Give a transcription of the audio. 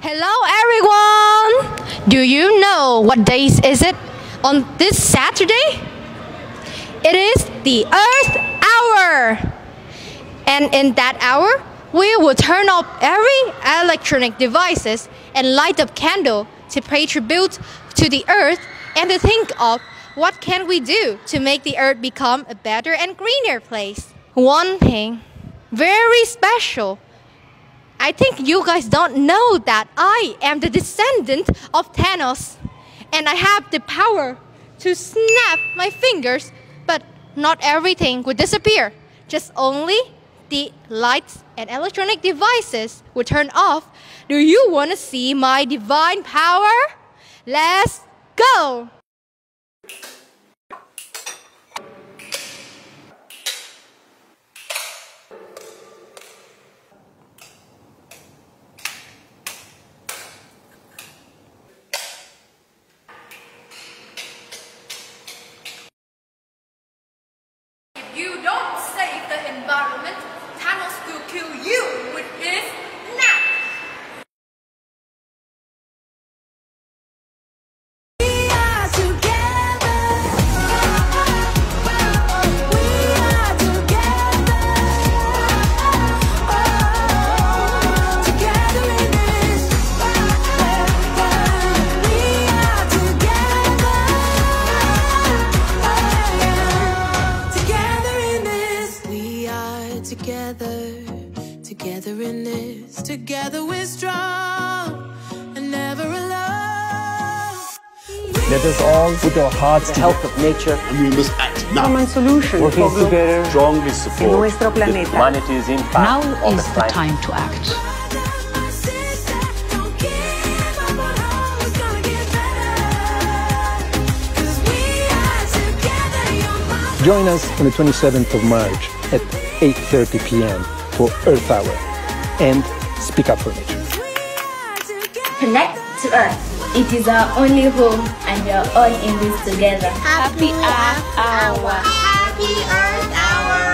Hello everyone! Do you know what day is it on this Saturday? It is the Earth Hour! And in that hour, we will turn off every electronic devices and light up candle to pay tribute to the Earth and to think of what can we do to make the Earth become a better and greener place. One thing very special, I think you guys don't know that I am the descendant of Thanos, and I have the power to snap my fingers, but not everything would disappear. Just only the lights and electronic devices would turn off. Do you want to see my divine power? Let's go! You don't save the environment, Thanos will kill you with his knife. We are together. We are together. Together in this. We are together. Together in this. We are together. Together in this, together we're strong and never alone. Let us all put our hearts to the health of nature. We must act now. Common solution. Working together, strongly support humanity's impact. Now is the time to act. Join us on the 27th of March at 8:30 p.m. for Earth Hour and Speak Up for Nature. Connect to Earth. It is our only home and we are all in this together. Happy Earth Hour. Happy Earth Hour.